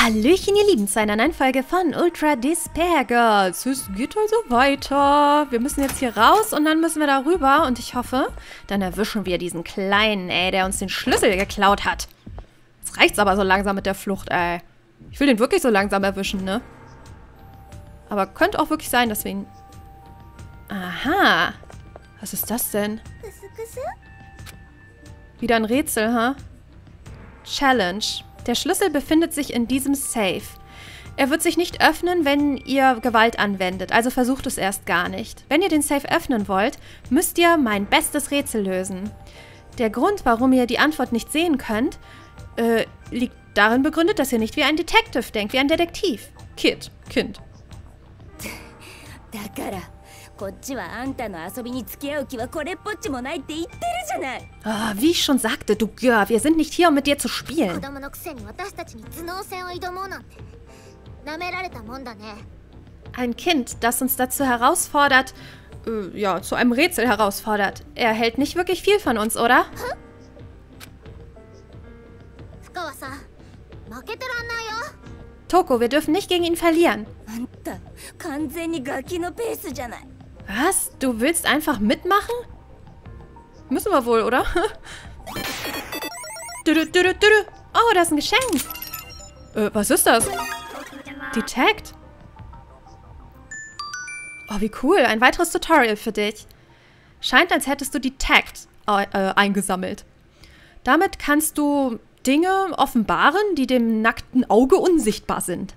Hallöchen ihr Lieben zu einer neuen Folge von Ultra Despair Girls. Es geht also weiter. Wir müssen jetzt hier raus und dann müssen wir da rüber. Und ich hoffe, dann erwischen wir diesen Kleinen, ey, der uns den Schlüssel geklaut hat. Jetzt reicht's aber so langsam mit der Flucht, ey. Ich will den wirklich so langsam erwischen, ne? Aber könnte auch wirklich sein, dass wir ihn... Aha. Was ist das denn? Wieder ein Rätsel, ha? Challenge. Der Schlüssel befindet sich in diesem Safe. Er wird sich nicht öffnen, wenn ihr Gewalt anwendet, also versucht es erst gar nicht. Wenn ihr den Safe öffnen wollt, müsst ihr mein bestes Rätsel lösen. Der Grund, warum ihr die Antwort nicht sehen könnt, liegt darin begründet, dass ihr nicht wie ein Detective denkt, wie ein Detektiv. Kind. Ah, wie ich schon sagte, du Girl, wir sind nicht hier, um mit dir zu spielen. Ein Kind, das uns dazu herausfordert, ja, zu einem Rätsel herausfordert. Er hält nicht wirklich viel von uns, oder? Toko, wir dürfen nicht gegen ihn verlieren. Was? Du willst einfach mitmachen? Müssen wir wohl, oder? Oh, da ist ein Geschenk. Was ist das? Detect? Oh, wie cool. Ein weiteres Tutorial für dich. Scheint, als hättest du Detect eingesammelt. Damit kannst du Dinge offenbaren, die dem nackten Auge unsichtbar sind.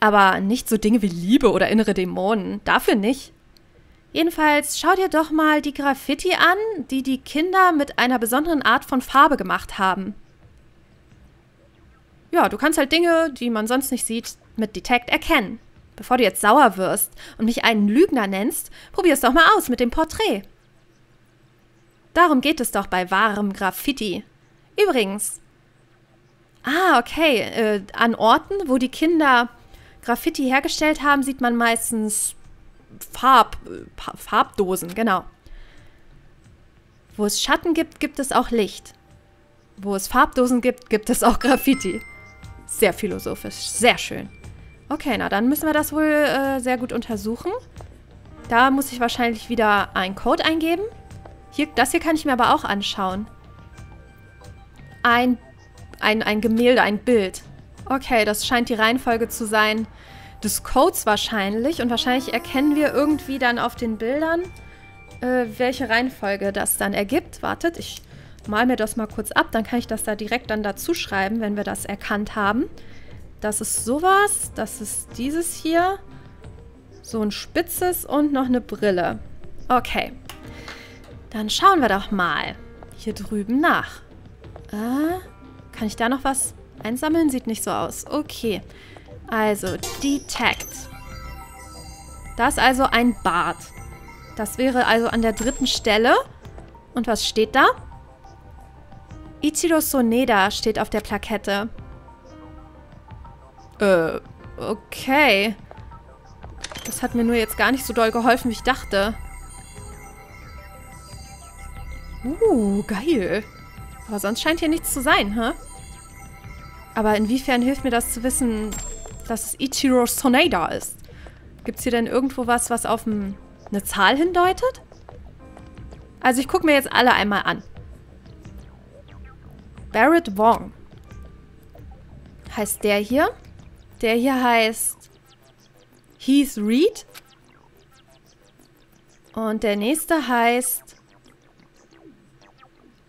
Aber nicht so Dinge wie Liebe oder innere Dämonen. Dafür nicht. Jedenfalls, schau dir doch mal die Graffiti an, die die Kinder mit einer besonderen Art von Farbe gemacht haben. Ja, du kannst halt Dinge, die man sonst nicht sieht, mit Detect erkennen. Bevor du jetzt sauer wirst und mich einen Lügner nennst, probier's doch mal aus mit dem Porträt. Darum geht es doch bei wahrem Graffiti. Übrigens... Ah, okay. An Orten, wo die Kinder Graffiti hergestellt haben, sieht man meistens Farbdosen, genau. Wo es Schatten gibt, gibt es auch Licht. Wo es Farbdosen gibt, gibt es auch Graffiti. Sehr philosophisch, sehr schön. Okay, na dann müssen wir das wohl sehr gut untersuchen. Da muss ich wahrscheinlich wieder einen Code eingeben. Hier, das hier kann ich mir aber auch anschauen. Ein Gemälde, ein Bild. Okay, das scheint die Reihenfolge zu sein des Codes wahrscheinlich. Und wahrscheinlich erkennen wir irgendwie dann auf den Bildern, welche Reihenfolge das dann ergibt. Wartet, ich mal mir das mal kurz ab. Dann kann ich das da direkt dann dazu schreiben, wenn wir das erkannt haben. Das ist sowas, das ist dieses hier. So ein spitzes und noch eine Brille. Okay, dann schauen wir doch mal hier drüben nach. Kann ich da noch was einsammeln? Sieht nicht so aus. Okay. Also, Detect. Das ist also ein Bart. Das wäre also an der 3. Stelle. Und was steht da? Ichiro Soneda steht auf der Plakette. Okay. Das hat mir nur jetzt gar nicht so doll geholfen, wie ich dachte. Geil. Aber sonst scheint hier nichts zu sein, hä? Aber inwiefern hilft mir das zu wissen, dass es Ichiro Soneda ist? Gibt es hier denn irgendwo was, was auf eine Zahl hindeutet? Also ich gucke mir jetzt alle einmal an. Barrett Wong. Heißt der hier. Der hier heißt Heath Reed. Und der nächste heißt...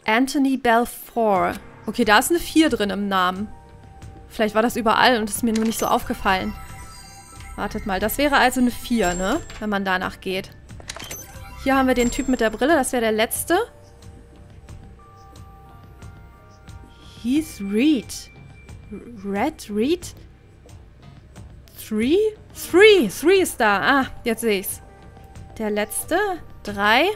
Anthony Balfour. Okay, da ist eine 4 drin im Namen. Vielleicht war das überall und ist mir nur nicht so aufgefallen. Wartet mal, das wäre also eine 4, ne? Wenn man danach geht. Hier haben wir den Typ mit der Brille, das wäre der letzte. Heath Reed. Red Reed? 3? 3! 3 ist da. Ah, jetzt sehe ich's. Der letzte. 3.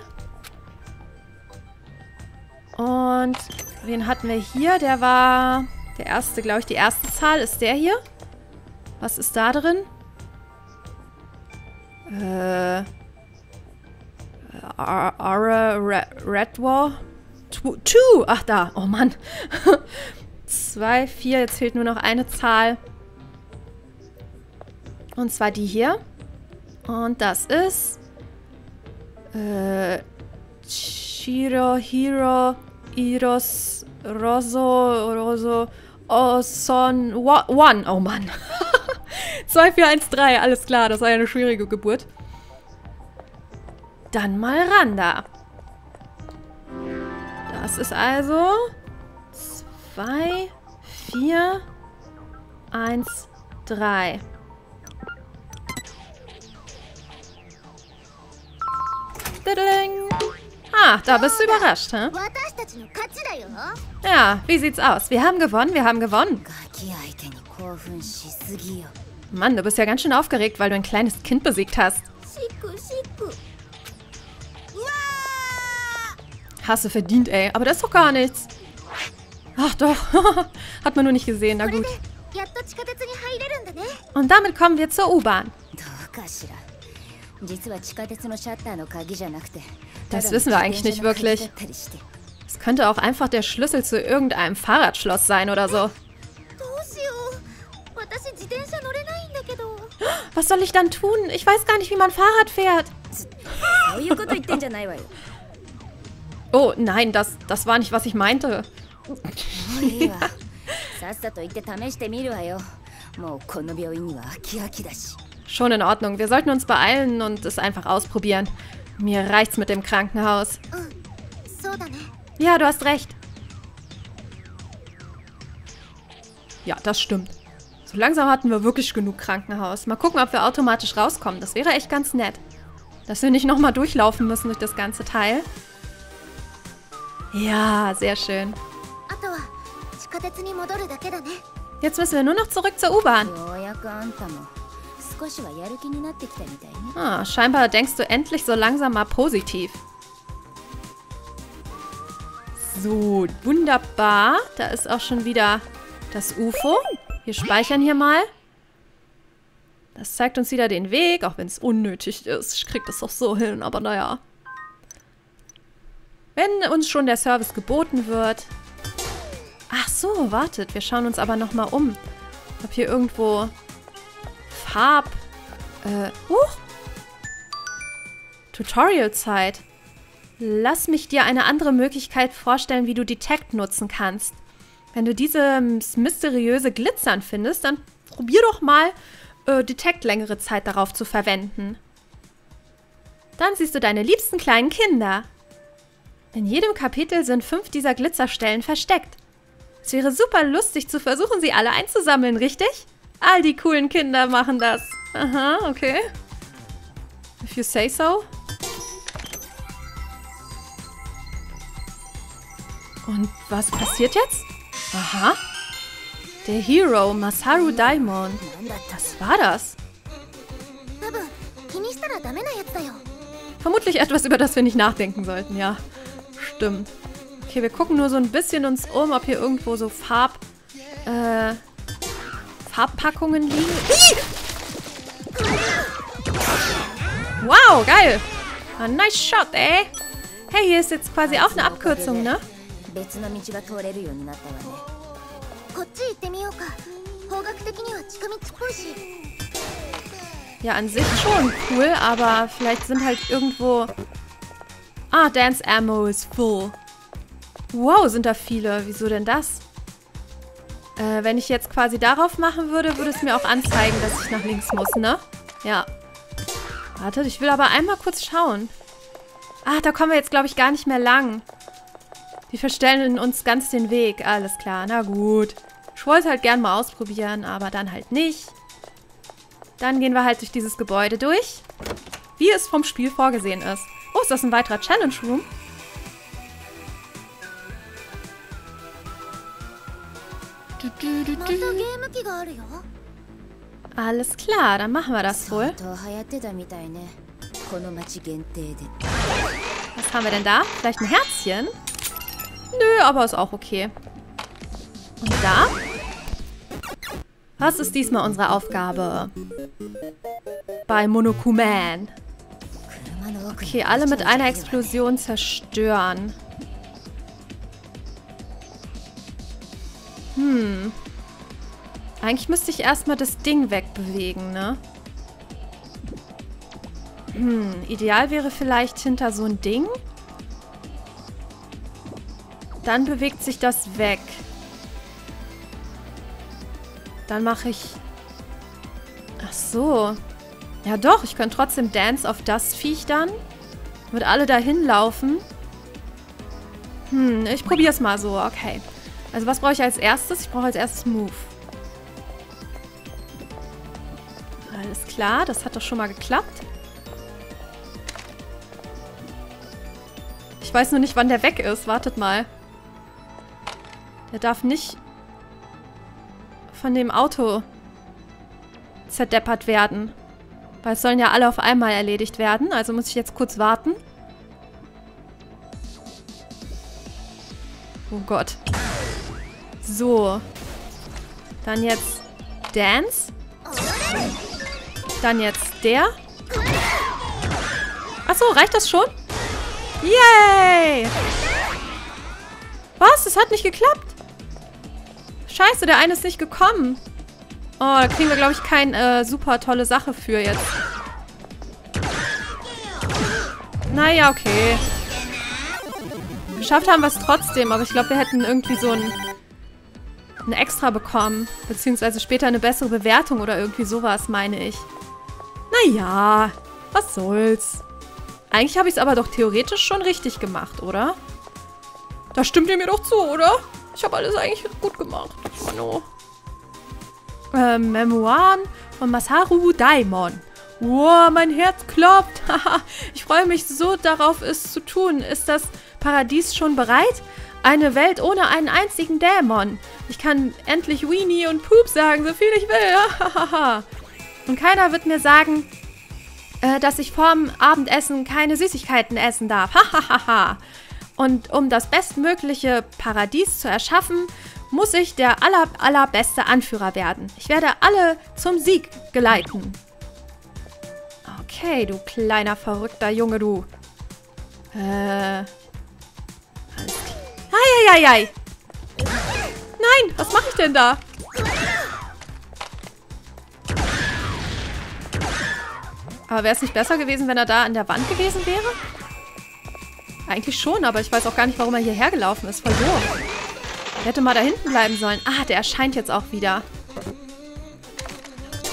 Und wen hatten wir hier? Der war der erste, glaube ich. Die erste Zahl ist der hier. Was ist da drin? Redwall. 2. Ach, da. Oh, Mann. 2, 4. Jetzt fehlt nur noch eine Zahl. Und zwar die hier. Und das ist Shirohiro Iros Roso Oson One. Oh Mann. 2413, alles klar, das war ja eine schwierige Geburt. Dann mal Randa. Das ist also 2, 4, 1, 3. Ah, da bist du überrascht, hä? Ja, wie sieht's aus? Wir haben gewonnen, wir haben gewonnen. Mann, du bist ja ganz schön aufgeregt, weil du ein kleines Kind besiegt hast. Hast du verdient, ey. Aber das ist doch gar nichts. Ach doch, hat man nur nicht gesehen, na gut. Und damit kommen wir zur U-Bahn. Das wissen wir eigentlich nicht wirklich. Es könnte auch einfach der Schlüssel zu irgendeinem Fahrradschloss sein oder so. Was soll ich dann tun? Ich weiß gar nicht, wie man Fahrrad fährt. Oh nein, das war nicht, was ich meinte. Schon in Ordnung. Wir sollten uns beeilen und es einfach ausprobieren. Mir reicht's mit dem Krankenhaus. Ja, du hast recht. Ja, das stimmt. So langsam hatten wir wirklich genug Krankenhaus. Mal gucken, ob wir automatisch rauskommen. Das wäre echt ganz nett. Dass wir nicht nochmal durchlaufen müssen durch das ganze Teil. Ja, sehr schön. Jetzt müssen wir nur noch zurück zur U-Bahn. Ah, scheinbar denkst du endlich so langsam mal positiv. So, wunderbar. Da ist auch schon wieder das UFO. Wir speichern hier mal. Das zeigt uns wieder den Weg, auch wenn es unnötig ist. Ich krieg das doch so hin, aber naja. Wenn uns schon der Service geboten wird. Ach so, wartet. Wir schauen uns aber nochmal um. Ob hier irgendwo... Tutorial-Zeit. Lass mich dir eine andere Möglichkeit vorstellen, wie du Detect nutzen kannst. Wenn du dieses mysteriöse Glitzern findest, dann probier doch mal, Detect längere Zeit darauf zu verwenden. Dann siehst du deine liebsten kleinen Kinder. In jedem Kapitel sind 5 dieser Glitzerstellen versteckt. Es wäre super lustig zu versuchen, sie alle einzusammeln, richtig? All die coolen Kinder machen das. Aha, okay. If you say so. Und was passiert jetzt? Aha. Der Hero, Masaru Daimon. Was war das? Vermutlich etwas, über das wir nicht nachdenken sollten, ja. Stimmt. Okay, wir gucken nur so ein bisschen uns um, ob hier irgendwo so Farbpackungen liegen. Wow, geil. A nice shot, ey. Hey, hier ist jetzt quasi auch eine Abkürzung, ne? Ja, an sich schon cool, aber vielleicht sind halt irgendwo... Ah, Dance Ammo is full. Wow, sind da viele. Wieso denn das? Wenn ich jetzt quasi darauf machen würde, würde es mir auch anzeigen, dass ich nach links muss, ne? Ja. Wartet, ich will aber einmal kurz schauen. Ah, da kommen wir jetzt, glaube ich, gar nicht mehr lang. Die verstellen uns ganz den Weg. Alles klar, na gut. Ich wollte es halt gern mal ausprobieren, aber dann halt nicht. Dann gehen wir halt durch dieses Gebäude durch, wie es vom Spiel vorgesehen ist. Oh, ist das ein weiterer Challenge Room? Alles klar, dann machen wir das wohl. Was haben wir denn da? Vielleicht ein Herzchen? Nö, aber ist auch okay. Und da? Was ist diesmal unsere Aufgabe? Bei Monokuman. Okay, alle mit einer Explosion zerstören. Eigentlich müsste ich erstmal das Ding wegbewegen, ne? Ideal wäre vielleicht hinter so ein Ding. Dann bewegt sich das weg. Dann mache ich... Ach so. Ja doch, ich könnte trotzdem Dance auf das Viech dann. Wird alle dahin laufen. Ich probiere es mal so. Okay. Also was brauche ich als erstes? Ich brauche als erstes Move. Alles klar, das hat doch schon mal geklappt. Ich weiß nur nicht, wann der weg ist. Wartet mal. Der darf nicht von dem Auto zerdeppert werden. Weil es sollen ja alle auf einmal erledigt werden. Also muss ich jetzt kurz warten. Oh Gott. So. Dann jetzt Dance. Dann jetzt der. Achso, reicht das schon? Yay! Was? Das hat nicht geklappt? Scheiße, der eine ist nicht gekommen. Oh, da kriegen wir, glaube ich, keine super tolle Sache für jetzt. Naja, okay. Geschafft haben wir es trotzdem, aber ich glaube, wir hätten irgendwie so ein Extra bekommen. Beziehungsweise später eine bessere Bewertung oder irgendwie sowas, meine ich. Naja, was soll's. Eigentlich habe ich es aber doch theoretisch schon richtig gemacht, oder? Da stimmt ihr mir doch zu, oder? Ich habe alles eigentlich gut gemacht. Mano. Memoiren von Masaru Daimon. Wow, mein Herz klopft. Haha, ich freue mich so darauf, es zu tun. Ist das Paradies schon bereit? Eine Welt ohne einen einzigen Dämon. Ich kann endlich Weenie und Poop sagen, so viel ich will. Und keiner wird mir sagen... dass ich vorm Abendessen keine Süßigkeiten essen darf. Hahaha. Und um das bestmögliche Paradies zu erschaffen, muss ich der allerbeste Anführer werden. Ich werde alle zum Sieg geleiten. Okay, du kleiner verrückter Junge, du. Eieiei. Nein, was mache ich denn da? Aber wäre es nicht besser gewesen, wenn er da an der Wand gewesen wäre? Eigentlich schon, aber ich weiß auch gar nicht, warum er hierher gelaufen ist. Voll doof. Er hätte mal da hinten bleiben sollen. Ah, der erscheint jetzt auch wieder.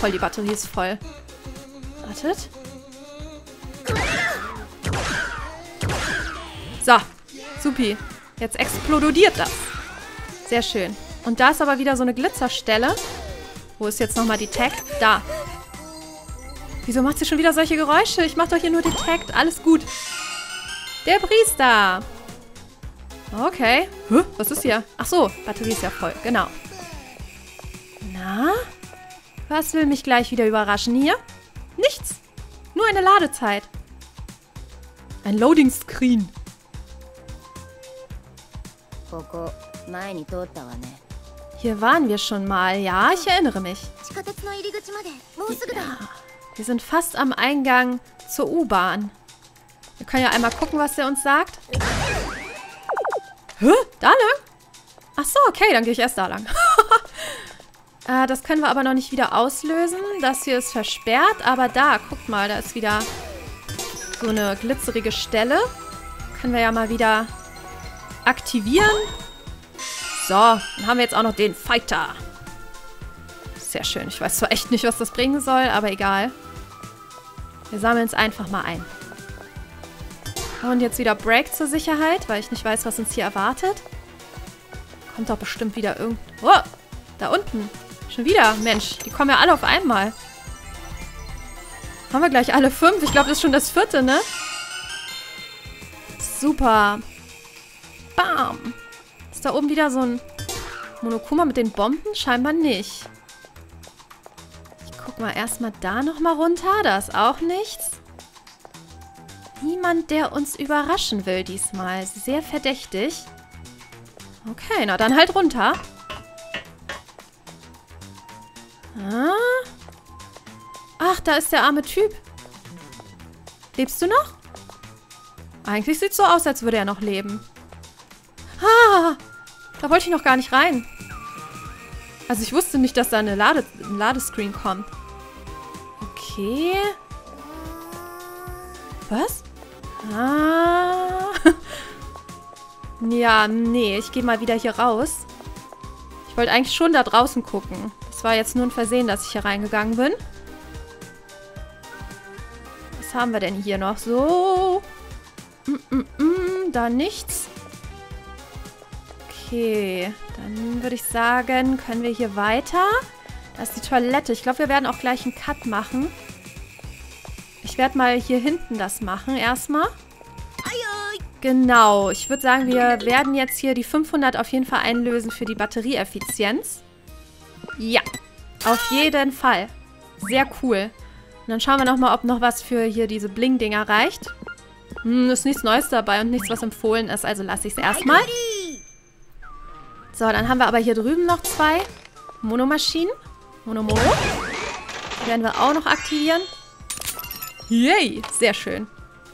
Toll, die Batterie ist voll. Wartet. So, supi. Jetzt explodiert das. Sehr schön. Und da ist aber wieder so eine Glitzerstelle. Wo ist jetzt nochmal Detect? Da. Wieso macht sie schon wieder solche Geräusche? Ich mache doch hier nur Detect. Alles gut. Der Priester. Okay. Hä? Was ist hier? Ach so, Batterie ist ja voll. Genau. Na? Was will mich gleich wieder überraschen hier? Nichts. Nur eine Ladezeit. Ein Loading Screen. Hier waren wir schon mal. Ja, ich erinnere mich. Ja. Wir sind fast am Eingang zur U-Bahn. Wir können ja einmal gucken, was der uns sagt. Hä? Da lang? Ach so, okay, dann gehe ich erst da lang. Das können wir aber noch nicht wieder auslösen. Das hier ist versperrt, aber da, guckt mal, da ist wieder so eine glitzerige Stelle. Können wir ja mal wieder aktivieren. So, dann haben wir jetzt auch noch den Fighter. Sehr schön. Ich weiß zwar echt nicht, was das bringen soll, aber egal. Wir sammeln es einfach mal ein. Und jetzt wieder Break zur Sicherheit, weil ich nicht weiß, was uns hier erwartet. Kommt doch bestimmt wieder irgend... Oh, da unten. Schon wieder. Mensch, die kommen ja alle auf einmal. Haben wir gleich alle 5? Ich glaube, das ist schon das 4., ne? Super. Bam. Ist da oben wieder so ein Monokuma mit den Bomben? Scheinbar nicht. Ich guck mal erstmal da nochmal runter. Da ist auch nichts. Niemand, der uns überraschen will diesmal. Sehr verdächtig. Okay, na dann halt runter. Ah. Ach, da ist der arme Typ. Lebst du noch? Eigentlich sieht es so aus, als würde er noch leben. Ah, da wollte ich noch gar nicht rein. Also ich wusste nicht, dass da ein Ladescreen kommt. Okay. Was? Ah. Ja, nee, ich gehe mal wieder hier raus. Ich wollte eigentlich schon da draußen gucken. Das war jetzt nur ein Versehen, dass ich hier reingegangen bin. Was haben wir denn hier noch? So. Da nichts. Okay, dann würde ich sagen, können wir hier weiter? Da ist die Toilette. Ich glaube, wir werden auch gleich einen Cut machen. Ich werde mal hier hinten das machen erstmal. Genau, ich würde sagen, wir werden jetzt hier die 500 auf jeden Fall einlösen für die Batterieeffizienz. Ja, auf jeden Fall. Sehr cool. Und dann schauen wir nochmal, ob noch was für hier diese Bling-Dinger reicht. Hm, ist nichts Neues dabei und nichts, was empfohlen ist, also lasse ich es erstmal. So, dann haben wir aber hier drüben noch zwei Monomaschinen. Monomoro. Die werden wir auch noch aktivieren. Yay, sehr schön.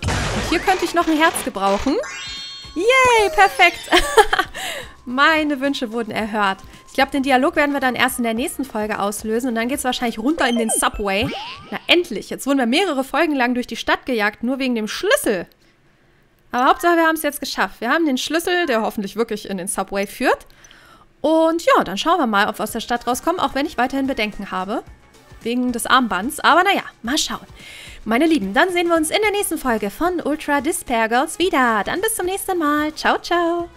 Und hier könnte ich noch ein Herz gebrauchen. Yay, perfekt. Meine Wünsche wurden erhört. Ich glaube, den Dialog werden wir dann erst in der nächsten Folge auslösen. Und dann geht es wahrscheinlich runter in den Subway. Na endlich, jetzt wurden wir mehrere Folgen lang durch die Stadt gejagt, nur wegen dem Schlüssel. Aber Hauptsache, wir haben es jetzt geschafft. Wir haben den Schlüssel, der hoffentlich wirklich in den Subway führt. Und ja, dann schauen wir mal, ob wir aus der Stadt rauskommen, auch wenn ich weiterhin Bedenken habe. Wegen des Armbands. Aber naja, mal schauen. Meine Lieben, dann sehen wir uns in der nächsten Folge von Ultra Despair Girls wieder. Dann bis zum nächsten Mal. Ciao, ciao.